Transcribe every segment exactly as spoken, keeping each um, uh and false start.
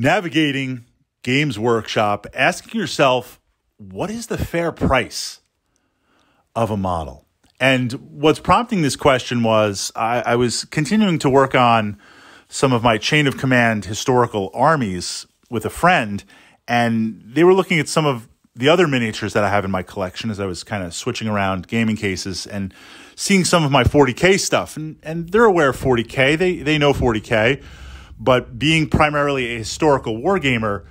Navigating Games Workshop, asking yourself, what is the fair price of a model? And what's prompting this question was I, I was continuing to work on some of my Chain of Command historical armies with a friend, and they were looking at some of the other miniatures that I have in my collection as I was kind of switching around gaming cases and seeing some of my forty K stuff. And, and they're aware of forty K. They, they know forty K. But being primarily a historical wargamer,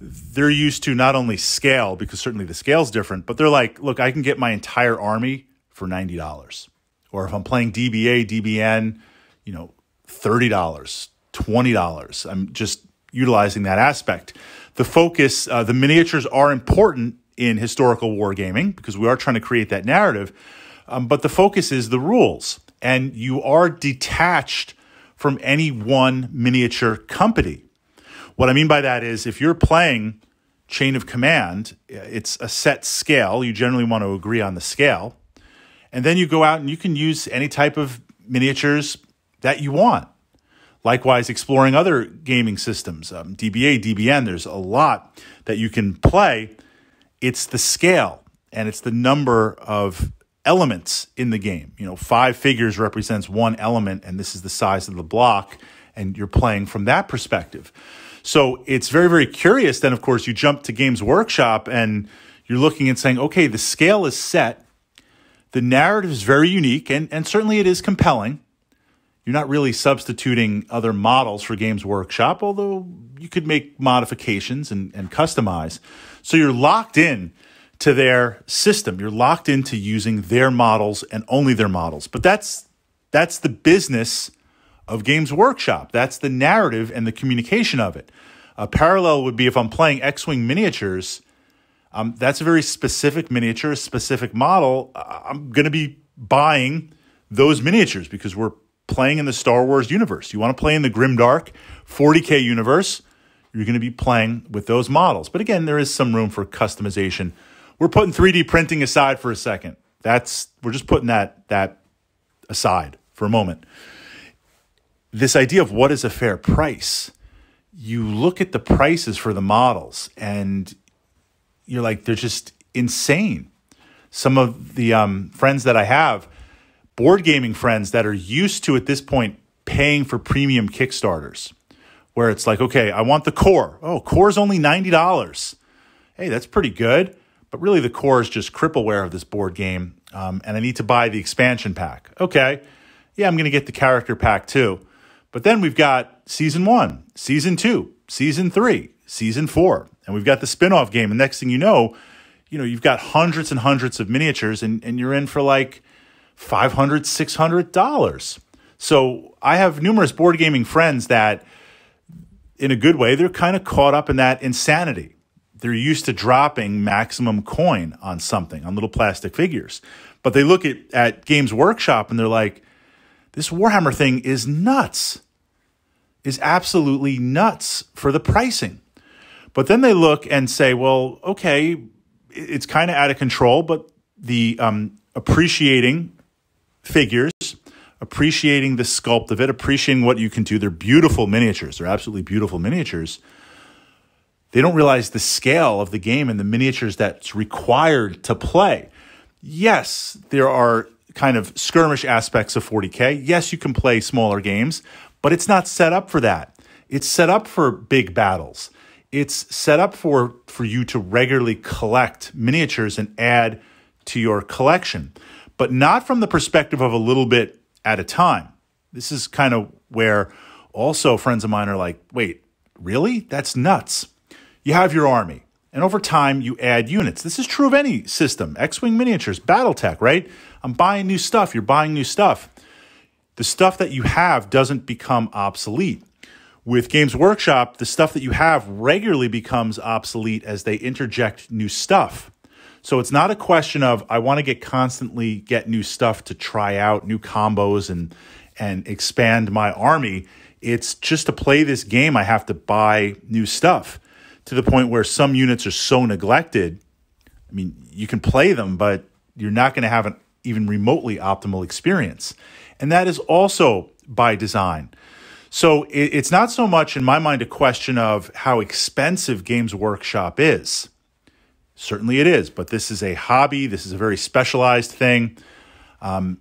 they're used to not only scale, because certainly the scale's different, but they're like, look, I can get my entire army for ninety dollars. Or if I'm playing D B A, D B N, you know, thirty dollars, twenty dollars. I'm just utilizing that aspect. The focus, uh, the miniatures are important in historical wargaming because we are trying to create that narrative, um, but the focus is the rules, and you are detached from any one miniature company. What I mean by that is if you're playing Chain of Command, it's a set scale. You generally want to agree on the scale, and then you go out and you can use any type of miniatures that you want. Likewise, exploring other gaming systems, um, D B A, D B N, there's a lot that you can play. It's the scale and it's the number of elements in the game. You know, five figures represents one element, and this is the size of the block, and you're playing from that perspective. So it's very, very curious. Then, of course, you jump to Games Workshop, and you're looking and saying, okay, the scale is set. The narrative is very unique, and, and certainly it is compelling. You're not really substituting other models for Games Workshop, although you could make modifications and, and customize. So you're locked in to their system. You're locked into using their models and only their models. But that's, that's the business of Games Workshop. That's the narrative and the communication of it. A parallel would be if I'm playing X-Wing miniatures, um, that's a very specific miniature, a specific model. I'm going to be buying those miniatures because we're playing in the Star Wars universe. You want to play in the Grimdark forty K universe, you're going to be playing with those models. But again, there is some room for customization. We're putting three D printing aside for a second. That's we're just putting that that aside for a moment. This idea of what is a fair price, you look at the prices for the models and you're like, they're just insane. Some of the um, friends that I have, board gaming friends that are used to, at this point, paying for premium Kickstarters, where it's like, okay, I want the core. Oh, core's only ninety dollars. Hey, that's pretty good. But really, the core is just crippleware of this board game, um, and I need to buy the expansion pack. Okay, yeah, I'm going to get the character pack too. But then we've got Season one, Season two, Season three, Season four, and we've got the spin-off game. And next thing you know, you know, you've got hundreds and hundreds of miniatures, and, and you're in for like five hundred dollars, six hundred dollars. So I have numerous board gaming friends that, in a good way, they're kind of caught up in that insanity. They're used to dropping maximum coin on something, on little plastic figures. But they look at, at Games Workshop and they're like, this Warhammer thing is nuts, is absolutely nuts for the pricing. But then they look and say, well, okay, it's kind of out of control, but the um, appreciating figures, appreciating the sculpt of it, appreciating what you can do. They're beautiful miniatures. They're absolutely beautiful miniatures. They don't realize the scale of the game and the miniatures that's required to play. Yes, there are kind of skirmish aspects of forty K. Yes, you can play smaller games, but it's not set up for that. It's set up for big battles. It's set up for, for you to regularly collect miniatures and add to your collection, but not from the perspective of a little bit at a time. This is kind of where also friends of mine are like, wait, really? That's nuts. You have your army, and over time you add units. This is true of any system, X-Wing miniatures, Battletech, right? I'm buying new stuff. You're buying new stuff. The stuff that you have doesn't become obsolete. With Games Workshop, the stuff that you have regularly becomes obsolete as they interject new stuff. So it's not a question of I want to get constantly get new stuff to try out, new combos and and expand my army. It's just to play this game, I have to buy new stuff to the point where some units are so neglected. I mean, you can play them, but you're not going to have an even remotely optimal experience. And that is also by design. So it, it's not so much, in my mind, a question of how expensive Games Workshop is. Certainly it is, but this is a hobby. This is a very specialized thing um,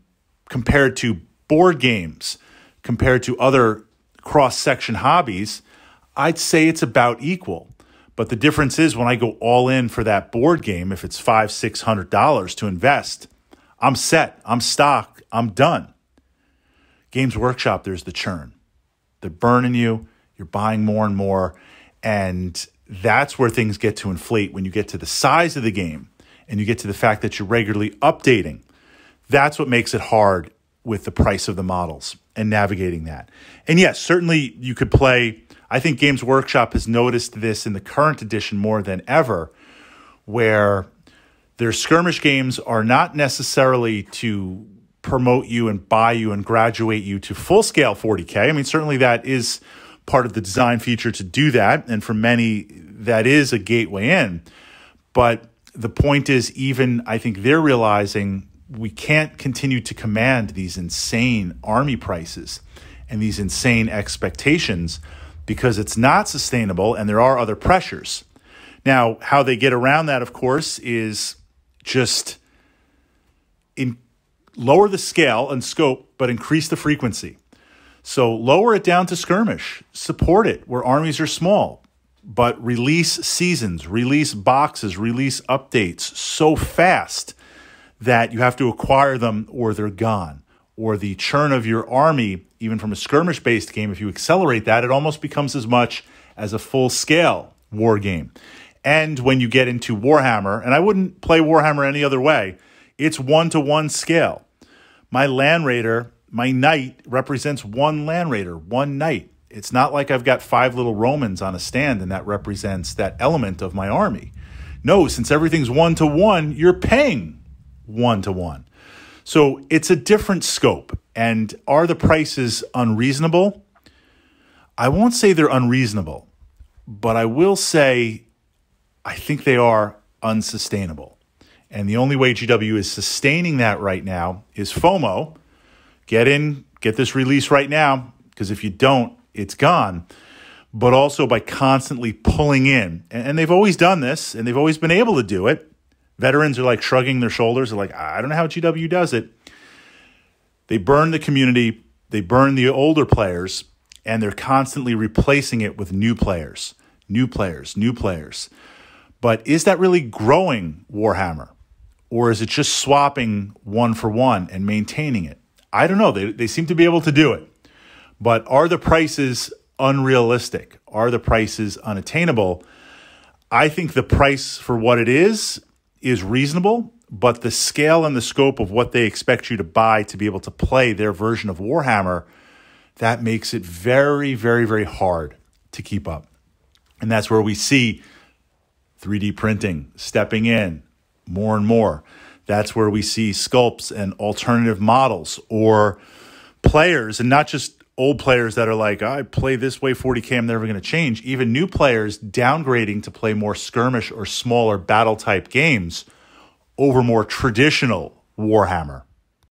compared to board games, compared to other cross-section hobbies. I'd say it's about equal. But the difference is when I go all in for that board game, if it's five hundred, six hundred dollars to invest, I'm set, I'm stocked, I'm done. Games Workshop, there's the churn. They're burning you, you're buying more and more, and that's where things get to inflate when you get to the size of the game and you get to the fact that you're regularly updating. That's what makes it hard with the price of the models and navigating that. And yes, certainly you could play. I think Games Workshop has noticed this in the current edition more than ever, where their skirmish games are not necessarily to promote you and buy you and graduate you to full-scale forty K. I mean, certainly that is part of the design feature to do that, and for many, that is a gateway in. But the point is, even I think they're realizing we can't continue to command these insane army prices and these insane expectations, because it's not sustainable and there are other pressures. Now, how they get around that, of course, is just in, lower the scale and scope, but increase the frequency. So lower it down to skirmish, support it where armies are small, but release seasons, release boxes, release updates so fast that you have to acquire them or they're gone. Or the churn of your army, even from a skirmish-based game, if you accelerate that, it almost becomes as much as a full-scale war game. And when you get into Warhammer, and I wouldn't play Warhammer any other way, it's one-to-one scale. My Land Raider, my knight, represents one Land Raider, one knight. It's not like I've got five little Romans on a stand and that represents that element of my army. No, since everything's one-to-one, you're paying one-to-one. So it's a different scope. And are the prices unreasonable? I won't say they're unreasonable, but I will say I think they are unsustainable. And the only way G W is sustaining that right now is FOMO. Get in, get this release right now, because if you don't, it's gone. But also by constantly pulling in. And they've always done this, and they've always been able to do it. Veterans are like shrugging their shoulders. They're like, I don't know how G W does it. They burn the community. They burn the older players, and they're constantly replacing it with new players, new players, new players. But is that really growing Warhammer? Or is it just swapping one for one and maintaining it? I don't know. They, they seem to be able to do it. But are the prices unrealistic? Are the prices unattainable? I think the price for what it is is reasonable, but the scale and the scope of what they expect you to buy to be able to play their version of Warhammer, that makes it very, very, very hard to keep up. And that's where we see three D printing stepping in more and more. That's where we see sculpts and alternative models, or players, and not just old players that are like, I play this way, forty K, I'm never going to change. Even new players downgrading to play more skirmish or smaller battle-type games over more traditional Warhammer.